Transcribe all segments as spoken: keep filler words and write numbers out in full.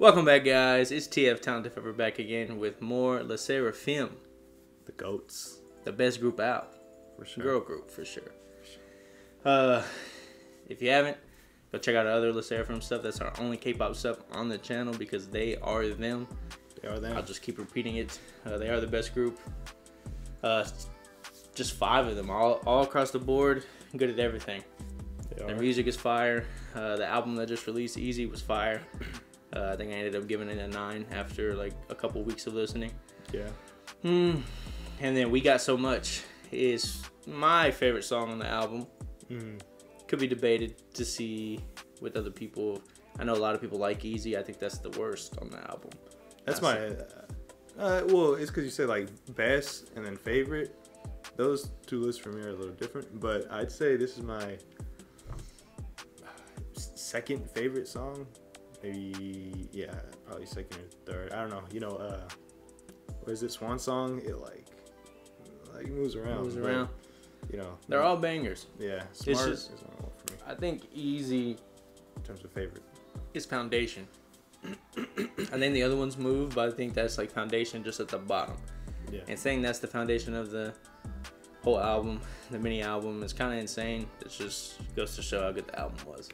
Welcome back, guys. It's T F Talented Forever back again with more Le Sserafim. The goats. The best group out. For sure. Girl group, for sure. For sure. Uh, if you haven't, go check out our other Le Sserafim stuff. That's our only K-pop stuff on the channel because they are them. They are them. I'll just keep repeating it. Uh, they are the best group. Uh, just five of them, all, all across the board. Good at everything. They are. Their music is fire. Uh, the album that just released, Easy, was fire. Uh, I think I ended up giving it a nine after like a couple weeks of listening. Yeah. Mm. And then We Got So Much is my favorite song on the album. Mm. Could be debated to see with other people. I know a lot of people like Easy. I think that's the worst on the album. That's my... Uh, uh, well, it's because you said like best and then favorite. Those two lists for me are a little different. But I'd say this is my second favorite song. Maybe, yeah, probably second or third. I don't know. You know, uh, what is it? Swan Song? It like, like moves around. Moves around. You know. They're all bangers. Yeah. Smart is not one for me. I think Easy, in terms of favorite, is foundation. And then the other ones move, but I think that's like foundation just at the bottom. Yeah. And saying that's the foundation of the whole album, the mini album, is kind of insane. It just goes to show how good the album was.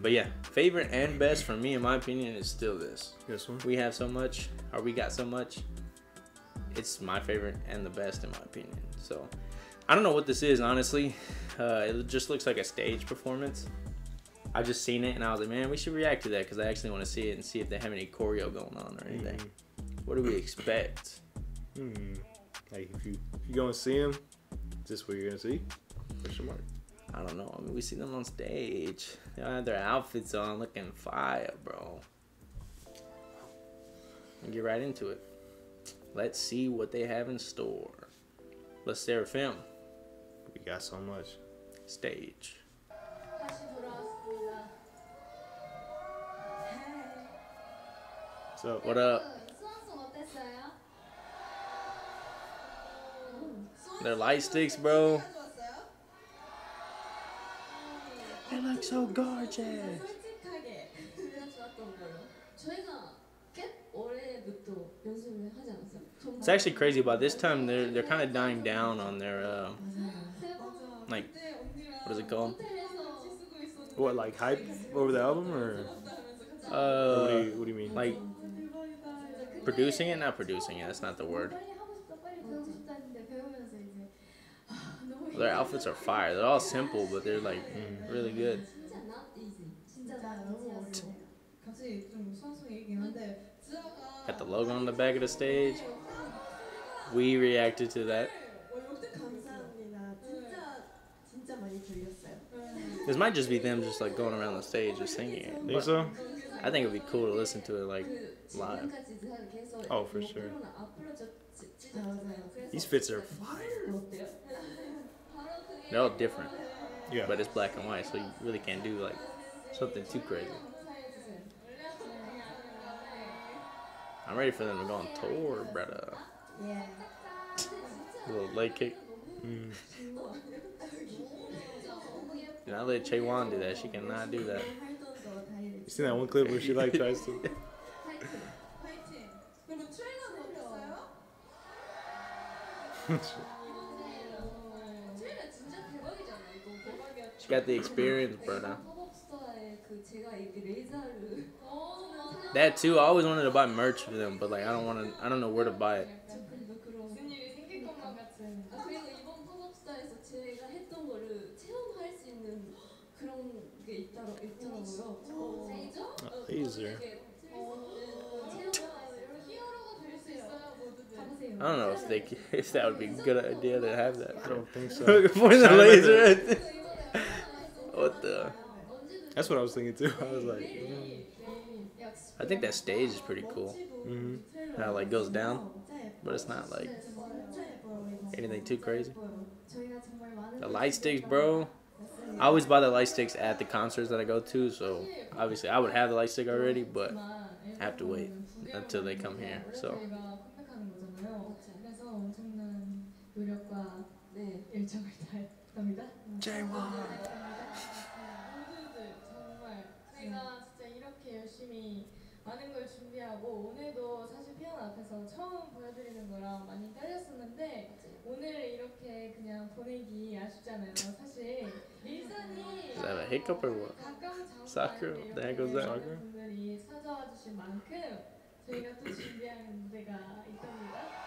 But yeah, favorite and best for me, in my opinion, is still this. This one? We Have So Much, or We Got So Much. It's my favorite and the best, in my opinion. So, I don't know what this is, honestly. Uh, it just looks like a stage performance. I've just seen it, and I was like, man, we should react to that, because I actually want to see it and see if they have any choreo going on or anything. Mm. What do we expect? Mm. Like, if you, if you go and see them, is this what you're going to see? Question mark. I don't know. I mean, we see them on stage. They all have their outfits on looking fire, bro. And get right into it. Let's see what they have in store. Le Sserafim. We Got So Much. Stage. So, what up? They're light sticks, bro. They look so gorgeous. It's actually crazy. About this time, they're they're kind of dying down on their uh, like what is it called? What, like hype over the album, or uh, or what, do you, what do you mean? Like producing it, not producing it. That's not the word. Their outfits are fire. They're all simple, but they're like mm, really good. Got the logo on the back of the stage. We reacted to that. This might just be them just like going around the stage just singing it. Think so? I think it'd be cool to listen to it like live. Oh, for sure. These fits are fire. They're all different, yeah. But it's black and white, so you really can't do like something too crazy. I'm ready for them to go on tour, brother. Yeah. A little leg kick. Mm. And I let Chaewon do that. She cannot do that. You seen that one clip where she like tries to? She got the experience, bro. That too. I always wanted to buy merch for them, but like I don't want to. I don't know where to buy it. Oh, laser. I don't know if they if that would be a good idea to have that. I don't think so. Point the laser at them. What the? That's what I was thinking too. I was like, mm. I think that stage is pretty cool. Mm-hmm. How it like goes down, but it's not like anything too crazy. The light sticks, bro. I always buy the light sticks at the concerts that I go to, so obviously I would have the light stick already, but I have to wait until they come here. So. Chaewon. 많은 걸 준비하고 오늘도 사실 피아노 앞에서 처음 보여드리는 거라 많이 떨렸었는데 오늘 이렇게 그냥 보내기 아쉽잖아요. 사실 리선이 가까운 장소에 분들이 찾아와 주신 만큼 저희가 또 준비한 무대가 있답니다.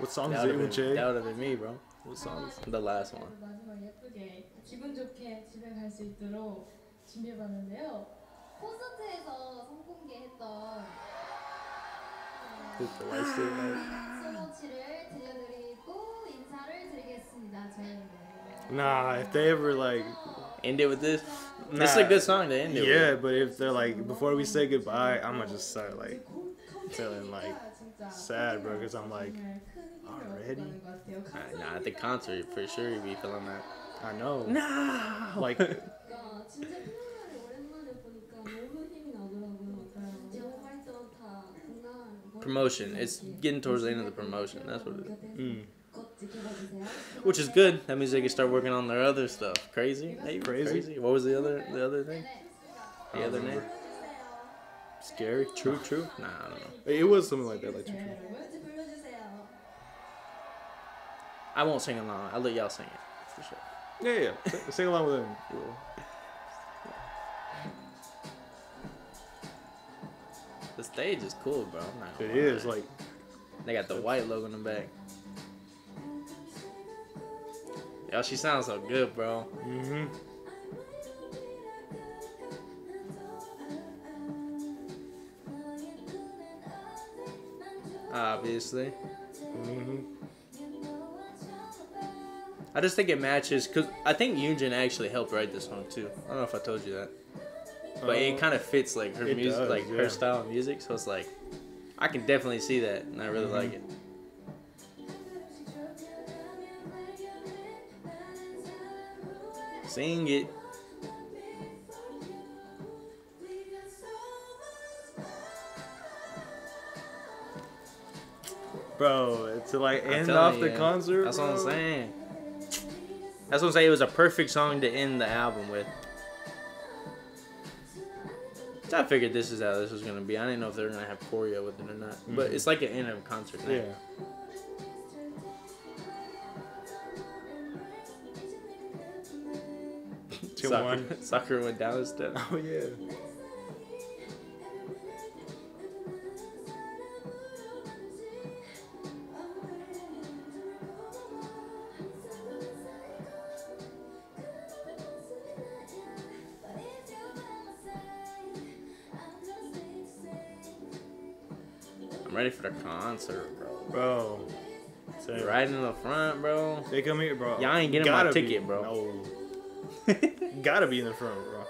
What song is it, Yunjin? That would have been me, bro. What song is it? The last one. 마지막 예쁘게 기분 좋게 집에 갈 수 있도록 준비해봤는데요. 콘서트에서 선공개했던 소모치를 들려드리고 인사를 드리겠습니다. Nah, if they ever like end it with this, nah, it's a good song to end it. Yeah, with. But if they're like before we say goodbye, I'ma just start like feeling like sad, bro, because I'm like already. Nah, nah, at the concert for sure you'd be feeling that. I know. Nah, like. Promotion. It's getting towards the end of the promotion. That's what it is. Mm. Which is good. That means they can start working on their other stuff. Crazy? Hey, crazy. crazy. What was the other the other thing? The other remember. name? Scary? True, true? Nah, I don't know. It was something like that. Like true, true. I won't sing along. I'll let y'all sing it. For sure. Yeah, yeah. Sing, sing along with them. The stage is cool, bro. I'm not gonna lie. It is like they got the white logo in the back. Yo, she sounds so good, bro. Mm-hmm. Obviously. Mm-hmm. I just think it matches, cause I think Yunjin actually helped write this song too. I don't know if I told you that. But it kind of fits like her it music, does, like yeah. her style of music. So it's like, I can definitely see that, and I really mm-hmm. like it. Sing it. Bro, to like end off you, the yeah. concert. That's bro. what I'm saying. That's what I'm saying. It was a perfect song to end the album with. I figured this is how this was gonna be. I didn't know if they're gonna have choreo with it or not, mm-hmm. but it's like an end of a concert now. Yeah. Sakura, Sakura went down the steps. Oh yeah. Ready for the concert, bro. Bro. Same. Right in the front, bro. They come here, bro. Y'all ain't getting Gotta my ticket, be. bro. No. Gotta be in the front, bro.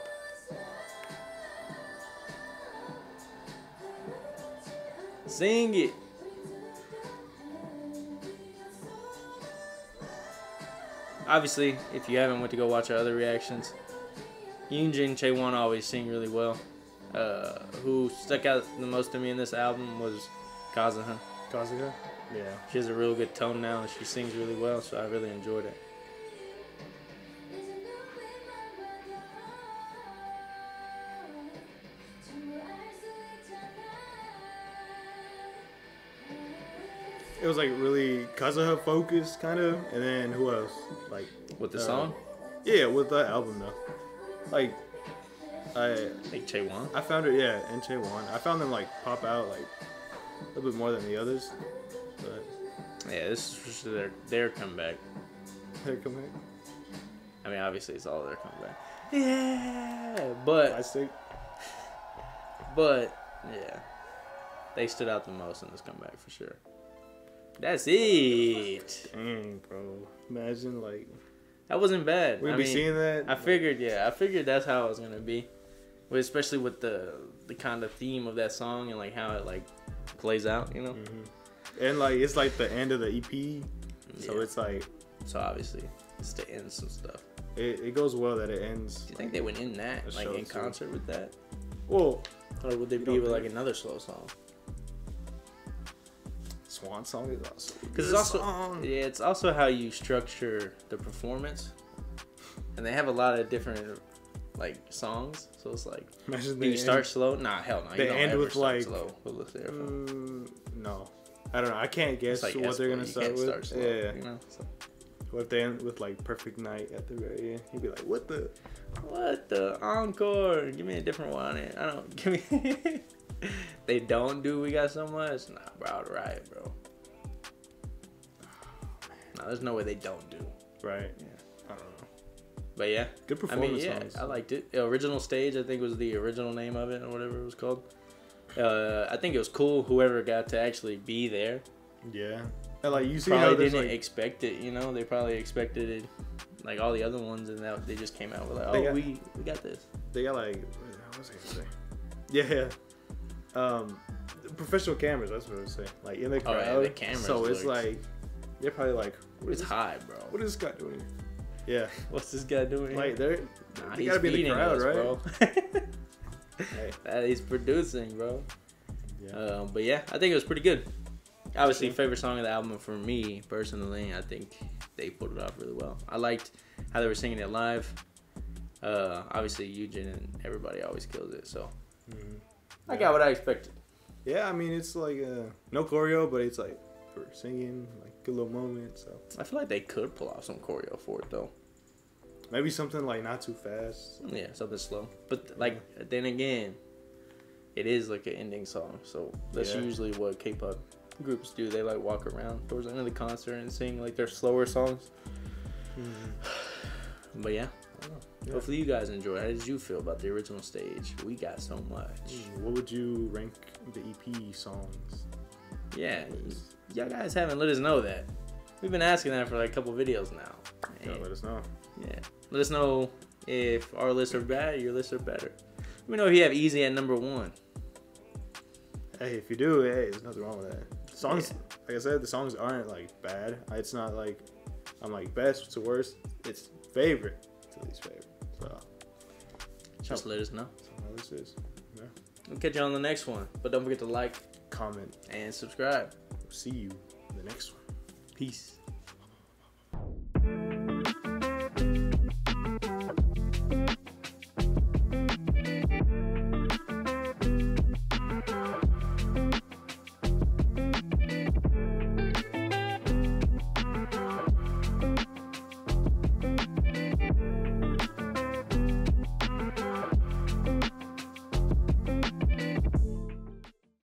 Sing it. Obviously, if you haven't went to go watch our other reactions, Yunjin and Chaewon always sing really well. Uh, who stuck out the most to me in this album was Kazuha. Kazuha? Yeah. She has a real good tone now and she sings really well, so I really enjoyed it. It was like really Kazuha focused, kind of, and then who else? Like with the uh, song? Yeah, with the album though. Like I like Chaewon. I found it, yeah, and Chaewon. I found them like pop out like. A little bit more than the others, but yeah, this is just their their comeback. Their comeback. I mean, obviously, it's all their comeback. Yeah, but I think, but yeah, they stood out the most in this comeback for sure. That's it. Dang, bro! Imagine like that wasn't bad. We'd I be mean, seeing that. I figured, yeah, I figured that's how it was gonna be, but especially with the the kind of theme of that song and like how it like. plays out, you know, mm-hmm. and like it's like the end of the E P, yeah. so it's like so obviously it's to end some stuff. It, it goes well that it ends. Do you think like, they would end that like in concert too. with that? Well, or would they be with like another slow song? Swan Song is also because it's also song. yeah, it's also how you structure the performance, and they have a lot of different like songs, so it's like imagine do you end, start slow? Nah, hell no. Nah. They you don't end ever with start like slow with Le Sserafim. Mm, no, I don't know. I can't guess like what they're gonna start with. Start slow, yeah, you know. So. What if they end with like Perfect Night at the very end? You'd be like, what the, what the encore? Give me a different one. I don't give me. They don't do We Got So Much. Nah, bro, I'd riot, bro. Oh, man. Nah, there's no way they don't do. Right. Yeah. I don't know. But yeah, good performance. I mean, yeah, songs. I liked it. The original stage, I think, was the original name of it or whatever it was called. Uh, I think it was cool. Whoever got to actually be there. Yeah. And like you see probably how didn't like... expect it. You know, they probably expected it, like all the other ones, and that they just came out with like, oh, got, we we got this. They got like, what was I gonna say? Yeah. Um, professional cameras. That's what I was saying. Like in the crowd. Oh, yeah, the cameras. So it's looked... like they're probably like, what is it's high, bro. What is this guy doing? Yeah, what's this guy doing? Like they're, nah, they gotta be in the crowd, us, right? Bro. Hey. That he's producing, bro. Yeah. Um, but yeah, I think it was pretty good. Obviously, yeah. Favorite song of the album for me personally. I think they pulled it off really well. I liked how they were singing it live. Uh, obviously, Yunjin and everybody always kills it. So mm-hmm. I yeah. got what I expected. Yeah, I mean it's like uh, no choreo, but it's like we're singing like. A little moment, so I feel like they could pull off some choreo for it though. Maybe something like not too fast. Yeah, something slow. But like yeah. then again, it is like an ending song, so that's yeah. usually what K-pop groups do. They like walk around towards the end of the concert and sing like their slower songs. Mm-hmm. But yeah. yeah, hopefully you guys enjoy. How did you feel about the original stage? We Got So Much. What would you rank the E P songs? Yeah. Y'all guys haven't let us know that. We've been asking that for like a couple videos now. Yeah, let us know. Yeah. Let us know if our lists are bad, your lists are better. Let me know if you have Easy at number one. Hey, if you do, hey, there's nothing wrong with that. Songs, yeah. like I said, the songs aren't like bad. It's not like, I'm like best to worst. It's favorite to least favorite. So just let us know. That's what this is. Yeah. We'll catch you on the next one. But don't forget to like, comment, and subscribe. See you in the next one. Peace.